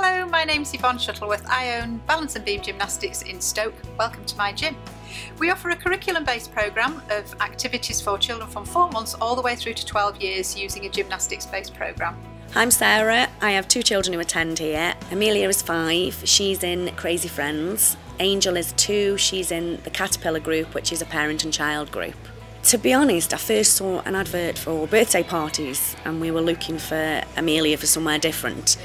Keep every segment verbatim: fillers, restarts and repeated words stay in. Hello, my name's Yvonne Shuttleworth. I own Balance and Beam Gymnastics in Stoke. Welcome to my gym. We offer a curriculum-based programme of activities for children from four months all the way through to twelve years using a gymnastics-based programme. I'm Sarah. I have two children who attend here. Amelia is five. She's in Crazy Friends. Angel is two. She's in the Caterpillar group, which is a parent and child group. To be honest, I first saw an advert for birthday parties and we were looking for Amelia for somewhere different.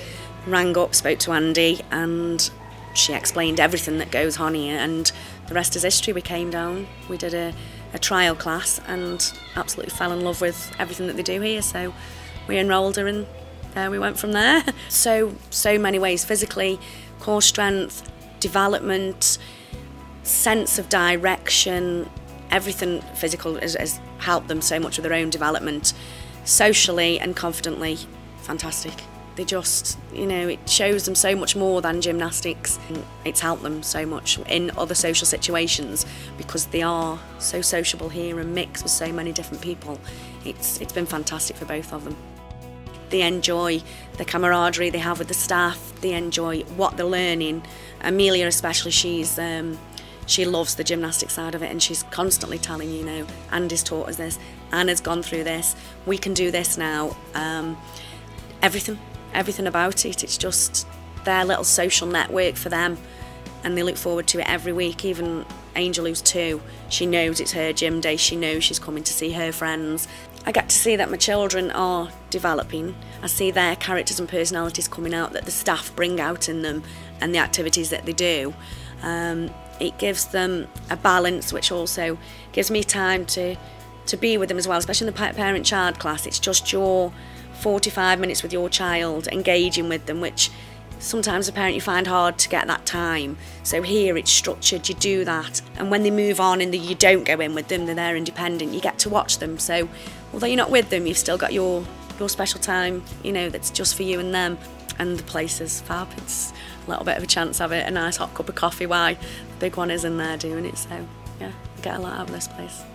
Rang up, spoke to Andy, and she explained everything that goes on here, and the rest is history. We came down, we did a, a trial class and absolutely fell in love with everything that they do here, so we enrolled her and there we went from there. So, so many ways, physically, core strength, development, sense of direction. Everything physical has, has helped them so much with their own development, socially and confidently. Fantastic. They just, you know, it shows them so much more than gymnastics. It's helped them so much in other social situations because they are so sociable here and mix with so many different people. It's, it's been fantastic for both of them. They enjoy the camaraderie they have with the staff. They enjoy what they're learning. Amelia especially, she's... Um, She loves the gymnastic side of it, and she's constantly telling, you know, Andy's taught us this, Anna's gone through this, we can do this now. Um, everything, everything about it, it's just their little social network for them, and they look forward to it every week. Even Angel, who's two, she knows it's her gym day, she knows she's coming to see her friends. I get to see that my children are developing. I see their characters and personalities coming out that the staff bring out in them and the activities that they do. Um, It gives them a balance, which also gives me time to, to be with them as well, especially in the parent-child class. It's just your forty-five minutes with your child, engaging with them, which sometimes a parent you find hard to get that time. So here it's structured, you do that. And when they move on and you don't go in with them, they're there independent, you get to watch them. So although you're not with them, you've still got your, your special time, you know, that's just for you and them. And the place is fab. It's a little bit of a chance of it, a nice hot cup of coffee while the big one is in there doing it, so yeah, we get a lot out of this place.